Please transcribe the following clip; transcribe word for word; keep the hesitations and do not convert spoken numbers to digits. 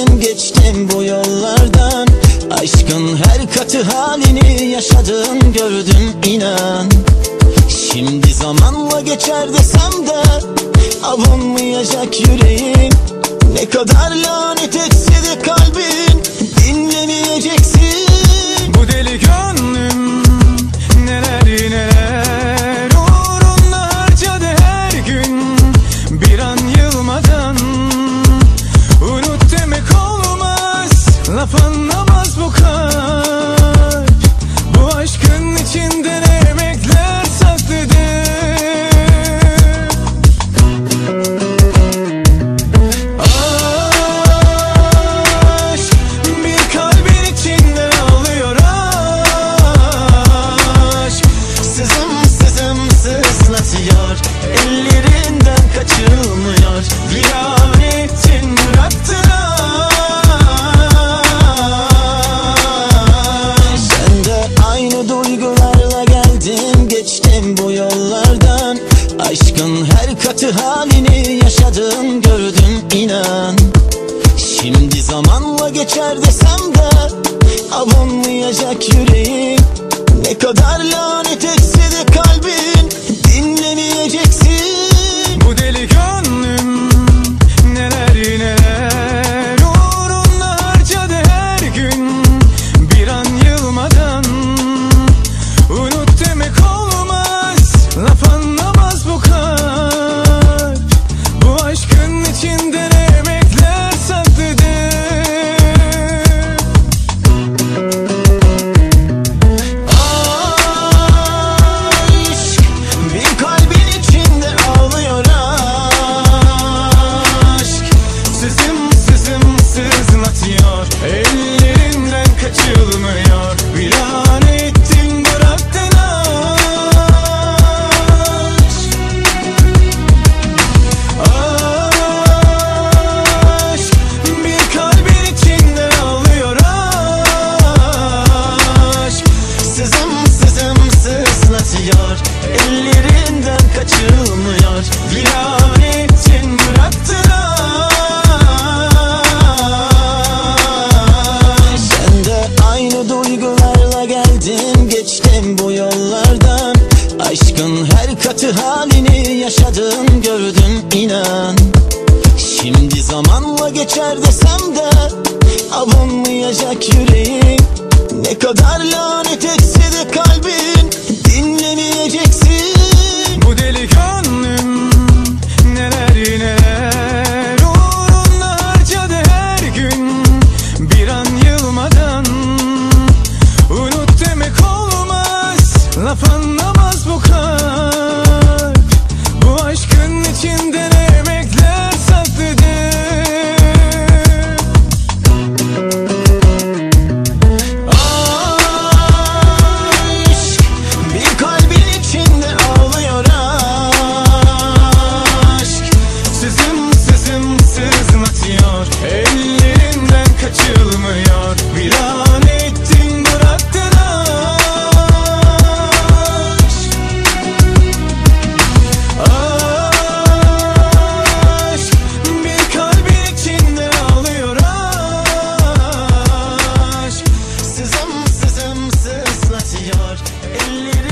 Geçtim geçtim bu yollardan. Aşkın her katı halini yaşadım, gördüm, inan. Şimdi zamanla geçer desem de avunmayacak yüreğim. Ne kadar lanet etse de kalbin dinlemeyeceksin. Bu deli gönlüm neler neler uğruna harcadı her gün. Bir an yılmadan unut demek olmaz, laf anlamaz bu kalp. Bu aşkın içinde ne emekler saklıdır. Elleri